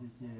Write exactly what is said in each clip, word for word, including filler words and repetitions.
谢谢。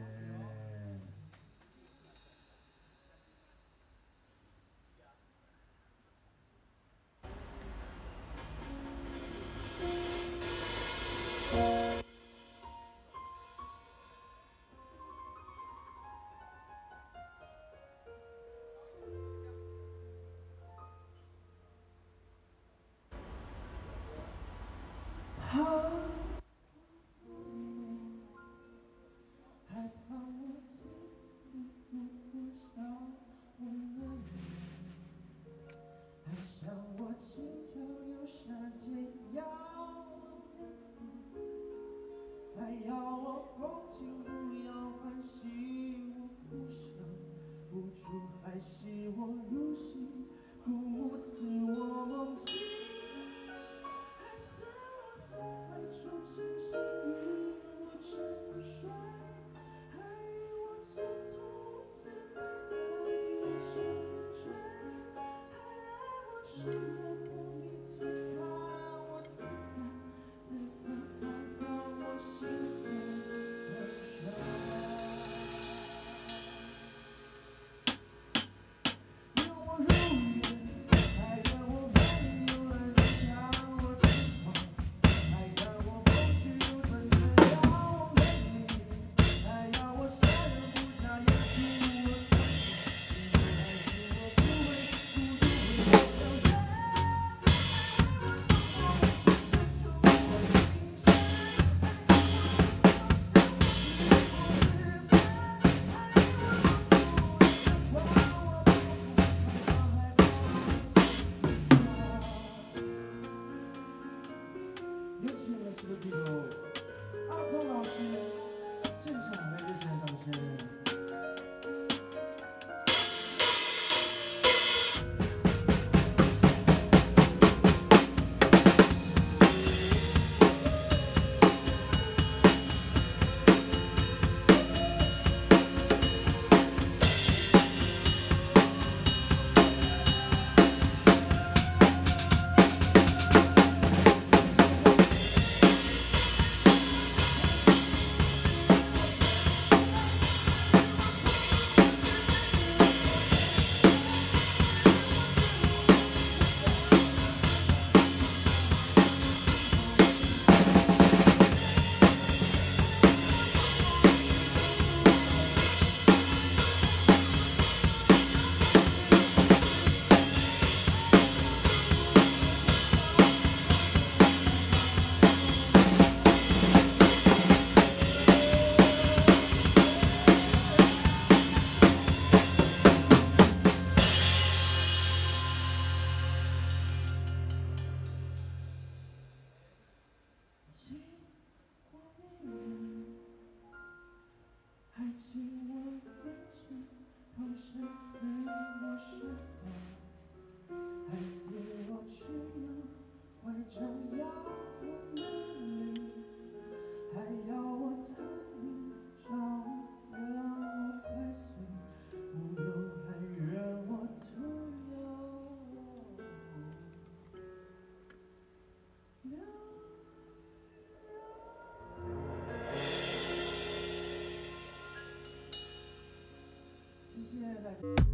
谢谢大家。